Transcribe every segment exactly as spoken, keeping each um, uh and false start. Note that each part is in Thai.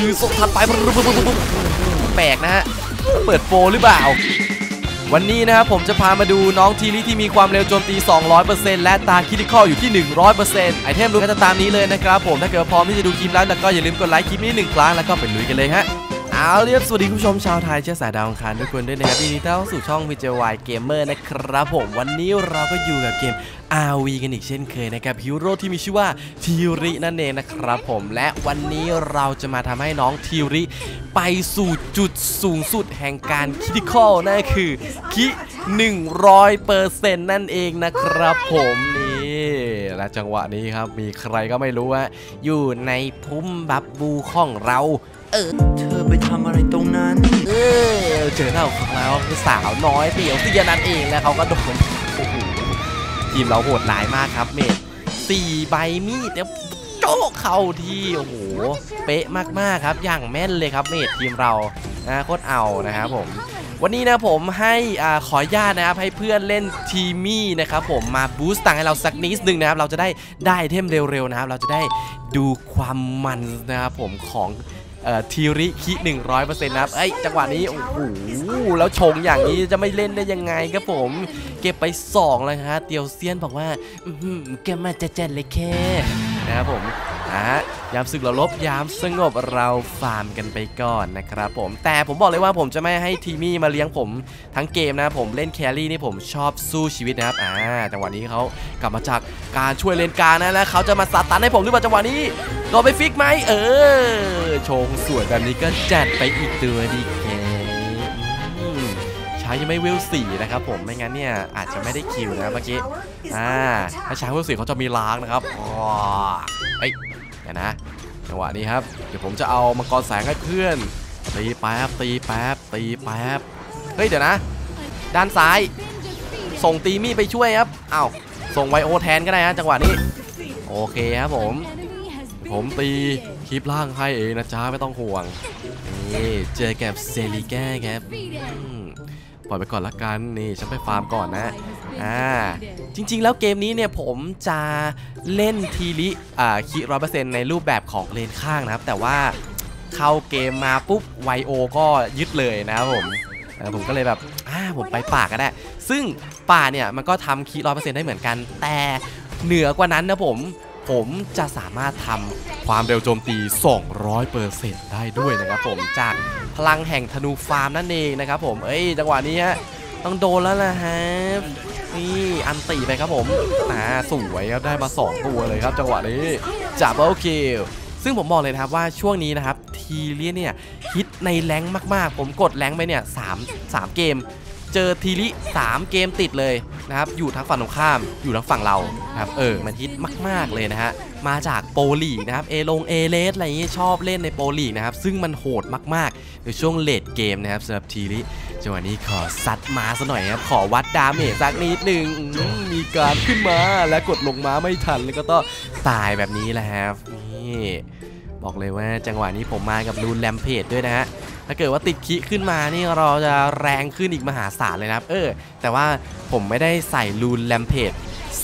คือส่งทันไปแปลกนะฮะเปิดโฟหรือเปล่าวันนี้นะครับผมจะพามาดูน้องทีลี่ที่มีความเร็วโจมตี สองร้อยเปอร์เซ็นต์ และตาคิติคอลอยู่ที่ หนึ่งร้อยเปอร์เซ็นต์ ไอเทมลุ้นก็จะตามนี้เลยนะครับผมถ้าเกิดพร้อมที่จะดูคลิปแล้วก็อย่าลืมกดไลค์คลิปนี้หนึ่งครั้งแล้วก็ไปลุยกันเลยฮะเอาเรียบสวัสดีคุณผู้ชมชาวไทยเชื้อสายดาวอังคารทุกคนด้วยนะครับที่นี่ต้อนรับสู่ช่อง พี เจ วาย Gamer นะครับผมวันนี้เราก็อยู่กับเกม อาร์ วี กันอีกเช่นเคยนะครับฮีโร่ที่มีชื่อว่าทีรินั่นเองนะครับผมและวันนี้เราจะมาทำให้น้องทีริไปสู่จุดสูงสุดแห่งการคิติคอลนั่นคือคิ หนึ่งร้อยเปอร์เซ็นต์ นั่นเองนะครับผมนี่และจังหวะนี้ครับมีใครก็ไม่รู้ว่าอยู่ในพุ่มบับบูของเราเออเธอไปทำอะไรตรงนั้นเออเจอหน้าของเราคือสาวน้อยเตี่ยวที่ยานันเองแล้วเขาก็โดนโอ้โหทีมเราโหดหลายมากครับเมทสี่ใบมีดเนี่ยโจ๊กเข้าที่โอ้โหเป๊ะมากๆครับอย่างแม่นเลยครับเมททีมเรานะโคตรเอานะครับผมวันนี้นะผมให้อ่าขออนุญาตนะครับให้เพื่อนเล่นทีมี่นะครับผมมาบูสต์ตังให้เราสักนิดนึงนะครับเราจะได้ได้ไอเทมเร็วๆนะครับเราจะได้ดูความมันนะครับผมของทีริคิ หนึ่งร้อยเปอร์เซ็นต์ นะครับ เอ้ยจังหวะนี้โอ้โหแล้วชงอย่างนี้จะไม่เล่นได้ยังไงครับผมเก็บไปสองเลยครับเตียวเซียนบอกว่าเก็บมาแจ๊ดเลยแค่นะครับผมอ่ะยามศึกเราลบยามสงบเราฟาร์มกันไปก่อนนะครับผมแต่ผมบอกเลยว่าผมจะไม่ให้ทีมี่มาเลี้ยงผมทั้งเกมนะผมเล่นแครี่นี่ผมชอบสู้ชีวิตนะครับอ่าจังหวะนี้เขากลับมาจากการช่วยเลนกลางนะแล้วเขาจะมาสตันให้ผมหรือเปล่าจังหวะนี้โดนไปฟิกไหมเออชงสวยแบบนี้ก็จัดไปอีกตัวดีแกใช้ยังไม่เวลสี่นะครับผมไม่งั้นเนี่ยอาจจะไม่ได้คิวนะเมื่อกี้อ่าถ้าช้างเวลสี่เขาจะมีล้างนะครับอ๋อไอนะจังหวะนี้ครับเดี๋ยวผมจะเอามังกรแสงให้เพื่อนตีแป๊บตีแป๊บตีแป๊บเฮ้ยเดี๋ยวนะด้านซ้ายส่งตีมี่ไปช่วยครับเอ้าส่งไวโอแทนก็ได้ฮะจังหวะนี้โอเคครับผมผมตีคลิปล่างให้เองนะจ๊ะไม่ต้องห่วงนี่เจอแกบเซลิแก้ครับปล่อยไปก่อนละกันนี่ฉันไปฟาร์มก่อนนะอ่าจริงๆแล้วเกมนี้เนี่ยผมจะเล่นทีริอ่าคิ หนึ่งร้อยเปอร์เซ็นต์ ในรูปแบบของเลนข้างนะครับแต่ว่าเข้าเกมมาปุ๊บ วาย โอ ก็ยึดเลยนะครับผมผมก็เลยแบบอ่าผมไปป่าก็ได้ซึ่งป่าเนี่ยมันก็ทำคิ หนึ่งร้อยเปอร์เซ็นต์ ได้เหมือนกันแต่เหนือกว่านั้นนะผมผมจะสามารถทำความเร็วโจมตี สองร้อยเปอร์เซ็นต์ ได้ด้วยนะครับผมจากพลังแห่งธนูฟาร์มนั่นเองนะครับผมเอ้ยจังหวะนี้ฮะต้องโดนแล้วล่ะฮะนี่อันตีไปครับผมนะสวยครับได้มาสองตัวเลยครับจังหวะนี้จับโอเคซึ่งผมบอกเลยนะครับว่าช่วงนี้นะครับทีริเนี่ยฮิตในแรงมากๆผมกดแรงไปเนี่ยสาม สามเกมเจอทีริสามเกมติดเลยนะครับอยู่ทั้งฝั่งตรงข้ามอยู่ทั้งฝั่งเราครับเออมันฮิตมากๆเลยนะฮะมาจากโปรลีกนะครับเอลงเอเลสอะไรอย่างนี้ชอบเล่นในโปรลีกนะครับซึ่งมันโหดมากๆในช่วงเลดเกมนะครับสำหรับทีริจังหวะนี้ขอซัดมาซะหน่อยครับขอวัดดาเมจสักนิดหนึ่งมีการขึ้นมาและกดลงมาไม่ทันแล้วก็ต้องตายแบบนี้แหละครับนี่บอกเลยว่าจังหวะนี้ผมมากับรูนแรมเพจด้วยนะฮะถ้าเกิดว่าติดคิขึ้นมานี่เราจะแรงขึ้นอีกมหาศาลเลยนะครับเออแต่ว่าผมไม่ได้ใส่รูนแรมเพจ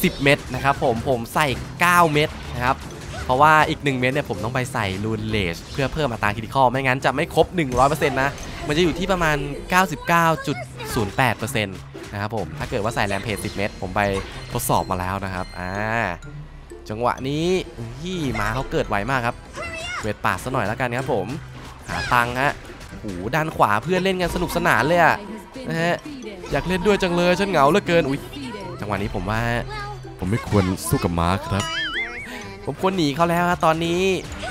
สิบเม็ดนะครับผมผมใส่เก้าเม็ดนะครับเพราะว่าอีกหนึ่งเม็ดเนี่ยผมต้องไปใส่รูนเลชเพื่อเพิ่มอัตราคิติคอลไม่งั้นจะไม่ครบ หนึ่งร้อยเปอร์เซ็นต์ นะมันจะอยู่ที่ประมาณ เก้าสิบเก้าจุดศูนย์แปดเปอร์เซ็นต์ นะครับผมถ้าเกิดว่าใส่แรมเพจสิบเม็ดผมไปทดสอบมาแล้วนะครับอ่าจังหวะนี้ที่มาเขาเกิดไวมากครับเวทป่าซะหน่อยแล้วกันครับผมหาตังค์ฮะโอ้ด้านขวาเพื่อนเล่นกันสนุกสนานเลยอะนะฮะอยากเล่นด้วยจังเลยฉันเหงาเหลือเกินอุ้ยจังหวะนี้ผมว่าผมไม่ควรสู้กับม้าครับผมควรหนีเขาแล้วครับตอนนี้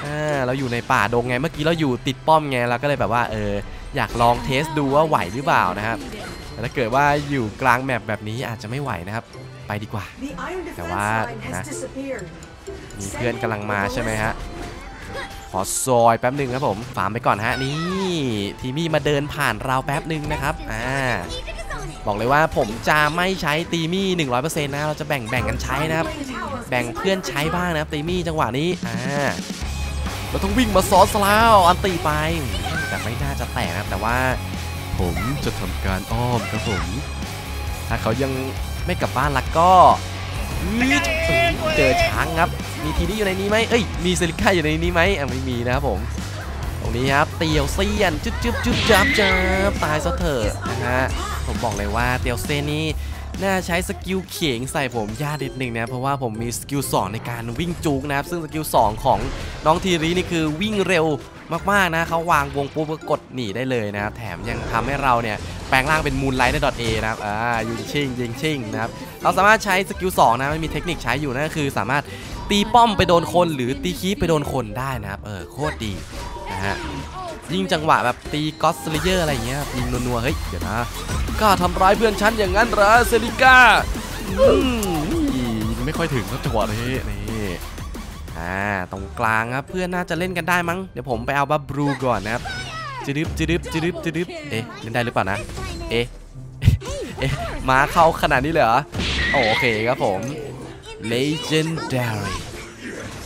อ่าเราอยู่ในป่าดงไงเมื่อกี้เราอยู่ติดป้อมไงเราก็เลยแบบว่าเอออยากลองเทสดูว่าไหวหรือเปล่านะครับแต่ถ้าเกิดว่าอยู่กลางแมปแบบนี้อาจจะไม่ไหวนะครับไปดีกว่าแต่ว่านะมีเพื่อนกำลังมาใช่ไหมฮะขอซอยแป๊บหนึ่งครับผมฟาร์มไปก่อนฮะนี่ทีมี่มาเดินผ่านเราแป๊บหนึ่งนะครับอ่าบอกเลยว่าผมจะไม่ใช้ตีมี่ หนึ่งร้อยเปอร์เซ็นต์ นะเราจะแบ่งแบ่งกันใช้นะครับแบ่งเพื่อนใช้บ้างนะครับตีมี่จังหวะนี้อ่าเราต้องวิ่งมาซอสแล้วอันตีไปแต่ไม่น่าจะแตกนะครับแต่ว่าผมจะทำการอ้อมครับผมถ้าเขายังไม่กลับบ้านละก็เจอช้างครับมีทีนี้อยู่ในนี้ไหมเอ้ยมีเซลิก้าอยู่ในนี้ไหมไม่มีนะครับผม รงนี้ครับเตียวเซียนจุ๊บจุ๊บจุ๊บจับจับตายซะเถอะนะฮะผมบอกเลยว่าเตียวเซียนนี่น่าใช้สกิลเข่งใส่ผมยากนิดหนึ่งนะเพราะว่าผมมีสกิลสองในการวิ่งจุกนะครับซึ่งสกิลสองของน้องทีรีนี่คือวิ่งเร็วมากๆนะเขาวางวงปุ๊บก็กดหนีได้เลยนะครับแถมยังทำให้เราเนี่ยแปลงร่างเป็นมูนไลท์ในดอทเอนะครับอ่ายิงชิงยิงชิงนะครับเราสามารถใช้สกิลสองนะมันมีเทคนิคใช้อยู่นั่นก็คือสามารถตีป้อมไปโดนคนหรือตีคีไปโดนคนได้นะครับเออโคตรดีนะฮะยิ่งจังหวะแบบตีก็สเลเยอร์อะไรเงี้ยยิงนัวๆเฮ้ยเดี๋ยวนะก็ทำร้ายเพื่อนฉันอย่างนั้นเหรอเซริก้ายิงไม่ค่อยถึงครับจังหวะนี้นี่อ่าตรงกลางครับเพื่อนน่าจะเล่นกันได้มั้งเดี๋ยวผมไปเอาบัฟบลูก่อนนะครับจืดจืดจืดจืดเอ๊ะเล่นได้หรือเปล่านะเอ๊ะเอ๊ะมาเข้าขนาดนี้เลยเหรอโอเคครับผม legendary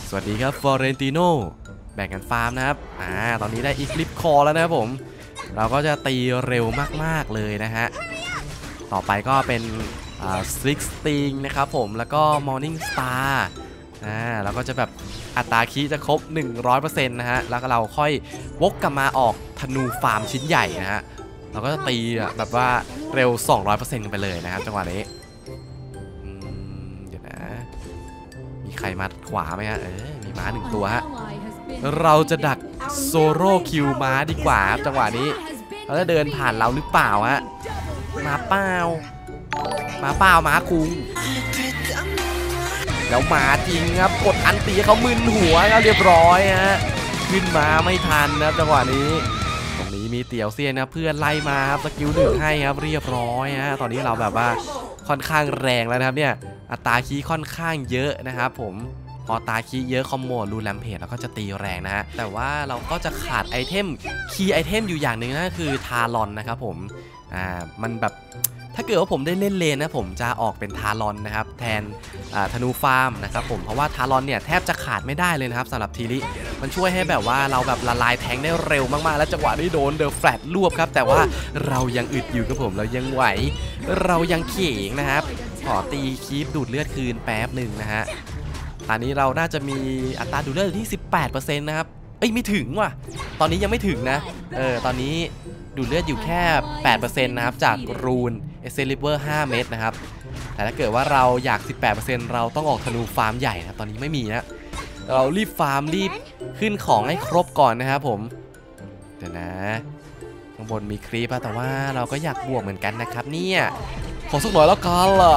สวัสดีครับ Vorentinoแบ่งกันฟาร์มนะครับอ่าตอนนี้ได้ Eclipse Core แล้วนะครับผมเราก็จะตีเร็วมากๆเลยนะฮะต่อไปก็เป็นอ่า Sting นะครับผมแล้วก็ Morning Star อ่าเราก็จะแบบอัตราคีจะครบ หนึ่งร้อยเปอร์เซ็นต์ นะฮะแล้วก็เราค่อยวกกลับมาออกธนูฟาร์มชิ้นใหญ่นะฮะเราก็จะตีแบบว่าเร็ว สองร้อยเปอร์เซ็นต์ กันไปเลยนะครับจังหวะนี้อืมเดี๋ยวนะมีใครมาขวาไหมฮะเออมีม้าหนึ่งตัวฮะเราจะดักโซโล่คิวม้าดีกว่าจังหวะนี้เขาจะเดินผ่านเราหรือเปล่าฮะมาเปล่ามาเปล่าม้าคุงแล้วมาจริงครับกดอันตีเขามึนหัวแล้วเรียบร้อยฮะขึ้นมาไม่ทันนะจังหวะนี้ตรงนี้มีเตี่ยวเซียนนะเพื่อนไล่มาครับสกิลหนึ่งให้ครับเรียบร้อยฮะตอนนี้เราแบบว่าค่อนข้างแรงแล้วนะครับเนี่ยอัตราคีค่อนข้างเยอะนะครับผมพอตาคีเยอะคอมโบรูแลมเพจแล้วก็จะตีแรงนะฮะแต่ว่าเราก็จะขาดไอเทมคีย์ไอเทมอยู่อย่างหนึ่งนั่นก็คือทารอนนะครับผมอ่ามันแบบถ้าเกิดว่าผมได้เล่นเลนนะผมจะออกเป็นทารอนนะครับแทนธนูฟาร์มนะครับผมเพราะว่าทารอนเนี่ยแทบจะขาดไม่ได้เลยนะครับสำหรับทีริมันช่วยให้แบบว่าเราแบบละลายแทงได้เร็วมากๆและจังหวะที่โดนเดอะแฟลตรวบครับแต่ว่าเรายังอึดอยู่ครับผมเรายังไหวเรายังเข่งนะครับขอตีคีบดูดเลือดคืนแป๊บหนึ่งนะฮะอันนี้เราน่าจะมีอัตราดูดเลือดที่ สิบแปดเปอร์เซ็นต์ นะครับเอ้ยไม่ถึงว่ะตอนนี้ยังไม่ถึงนะเออตอนนี้ดูดเลือดอยู่แค่ แปดเปอร์เซ็นต์ นะครับจากรูนเอเซลิเวอร์ห้าเม็ดนะครับแต่ถ้าเกิดว่าเราอยาก สิบแปดเปอร์เซ็นต์ เราต้องออกธนูฟาร์มใหญ่นะตอนนี้ไม่มีนะเรารีบฟาร์มรีบขึ้นของให้ครบก่อนนะครับผมเดี๋ยวนะข้างบนมีครีปอะแต่ว่าเราก็อยากบวกเหมือนกันนะครับเนี่ยขอสักหน่อยแล้วกันล่ะ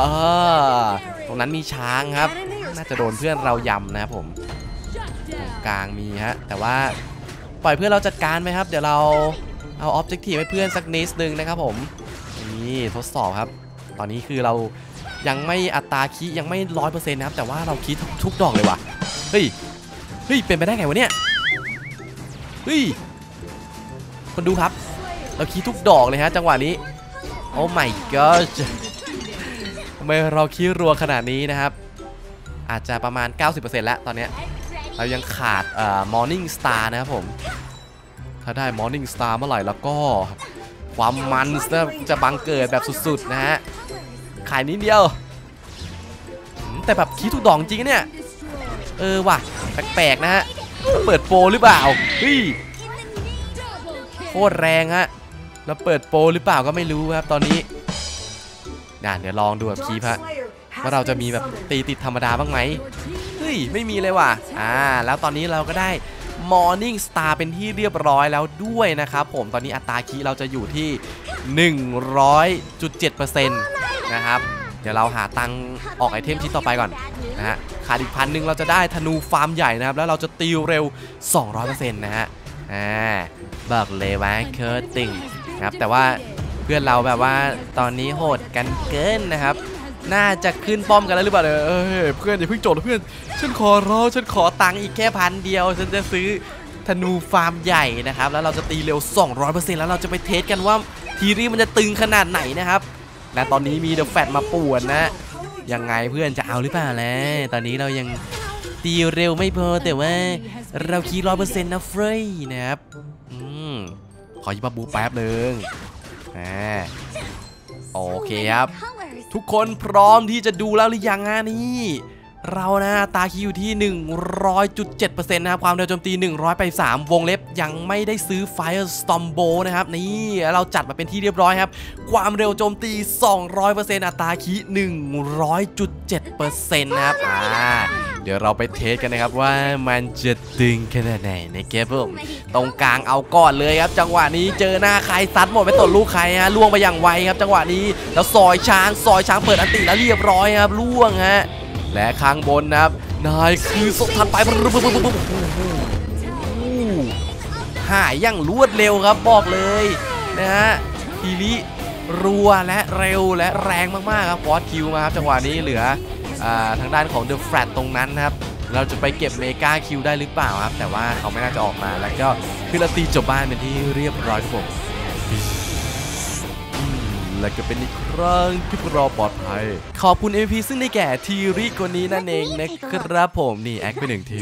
ตรงนั้นมีช้างครับน่าจะโดนเพื่อนเรายำนะครับผมกลางมีฮะแต่ว่าปล่อยเพื่อนเราจัดการไหมครับเดี๋ยวเราเอาออบเจกตีฟให้เพื่อนสักนิดนึงนะครับผมนี่ทดสอบครับตอนนี้คือเรายังไม่อัตราคียังไม่ร้อยเปอร์เซ็นต์นะครับแต่ว่าเราคีทุกดอกเลยว่ะเฮ้ยเฮ้ยเป็นไปได้ไงวะเนี่ยเฮ้ยคนดูครับเราคีทุกดอกเลยฮะจังหวะนี้โอ้ my god ทำไมเราคีรัวขนาดนี้นะครับอาจจะประมาณ เก้าสิบเปอร์เซ็นต์ แล้วตอนนี้เรายังขาดเอ่อ Morning Star นะครับผมถ้าได้ Morning Star เมื่อไหร่แล้วก็ความมันจะบังเกิดแบบสุดๆนะฮะขายนิดเดียวแต่แบบคีทุกดองจริงเนี่ยเออว่ะแปลกๆนะฮะเปิดโปรหรือเปล่าพี่โคตรแรงฮะเราเปิดโปรหรือเปล่าก็ไม่รู้ครับตอนนี้น่ะเดี๋ยวลองดูแบบคีพะว่าเราจะมีแบบตีติดธรรมดาบ้างไหมเฮ้ยไม่มีเลยว่ะอ่าแล้วตอนนี้เราก็ได้ Morning Star เป็นที่เรียบร้อยแล้วด้วยนะครับผมตอนนี้อัตราคีเราจะอยู่ที่ หนึ่งร้อยจุดเจ็ดเปอร์เซ็นต์ นะครับเดี๋ยวเราหาตังออกไอเทมชิ้นต่อไปก่อนนะฮะขาดอีกพันหนึ่งเราจะได้ธนูฟาร์มใหญ่นะครับแล้วเราจะตีเร็ว สองร้อยเปอร์เซ็นต์ นะฮะอ่าบอกเลยว่าเคอร์ติงนะครับแต่ว่าเพื่อนเราแบบว่าตอนนี้โหดกันเกินนะครับน่าจะขึ้นป้อมกันแล้วหรือเปล่าเออเพื่อนอย่าเพิ่งโจทย์เพื่อนฉันขอร้องฉันขอตังค์อีกแค่พันเดียวฉันจะซื้อธนูฟาร์มใหญ่นะครับแล้วเราจะตีเร็ว สองร้อยเปอร์เซ็นต์ แล้วเราจะไปเทสกันว่าทีรีมันจะตึงขนาดไหนนะครับและตอนนี้มีเดอะแฟตมาป่วนนะยังไงเพื่อนจะเอาหรือเปล่านะตอนนี้เรายังตีเร็วไม่พอแต่ว่าเราคีร้อยเปอร์เซ็นต์นะเฟรย์นะครับอืมขอยิบบูแป๊บหนึ่งอ่าโอเคครับทุกคนพร้อมที่จะดูแล้วหรือยังฮะนี่ เรานะตาคิวที่ หนึ่งร้อยจุดเจ็ดเปอร์เซ็นต์ นะครับความเร็วโจมตีหนึ่งร้อยไปสามวงเล็บยังไม่ได้ซื้อ Fire Stombo นะครับนี่เราจัดมาเป็นที่เรียบร้อยครับความเร็วโจมตี สองร้อยเปอร์เซ็นต์ อัตราคี หนึ่งร้อยจุดเจ็ดเปอร์เซ็นต์ นะครับอ่าเดี๋ยวเราไปเทสกันนะครับว่ามันจะตึงขนาดไหนนะครับผมตรงกลางเอาก่อนเลยครับจังหวะนี้เจอหน้าใครซัดหมดไปตดลูกใครฮะล่วงไปอย่างไวครับจังหวะนี้แล้วซอยช้างซอยช้างเปิดอันติแล้วเรียบร้อยครับล่วงฮะและข้างบนนะครับนายคือสกทันไปหายอย่างรวดเร็วครับบอกเลยนะฮะทีนี้รัวและเร็วและแรงมากๆครับฟอสคิวมาครับจังหวะนี้เหลือทางด้านของเดอะแฟลตตรงนั้นนะครับเราจะไปเก็บเมกาคิวได้หรือเปล่าครับแต่ว่าเขาไม่น่าจะออกมาแล้วก็คือเราตีจบบ้านเป็นที่เรียบร้อยครับผมและก็เป็นอีกครั้งที่พวกเราปลอดภัยขอบคุณ เอ็ม พี ซึ่งได้แก่ทีริคนนี้นั่นเองนะครับผมนี่แอคไปหนึ่งที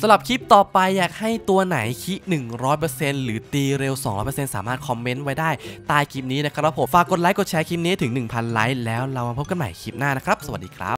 สำหรับคลิปต่อไปอยากให้ตัวไหนคิด หนึ่งร้อยเปอร์เซ็นต์ หรือตีเร็ว สองร้อยเปอร์เซ็นต์ สามารถคอมเมนต์ไว้ได้ใต้คลิปนี้นะครับผมฝากกดไลค์กดแชร์คลิปนี้ถึง หนึ่งพัน ไลค์แล้วเรามาพบกันใหม่คลิปหน้านะครับสวัสดีครับ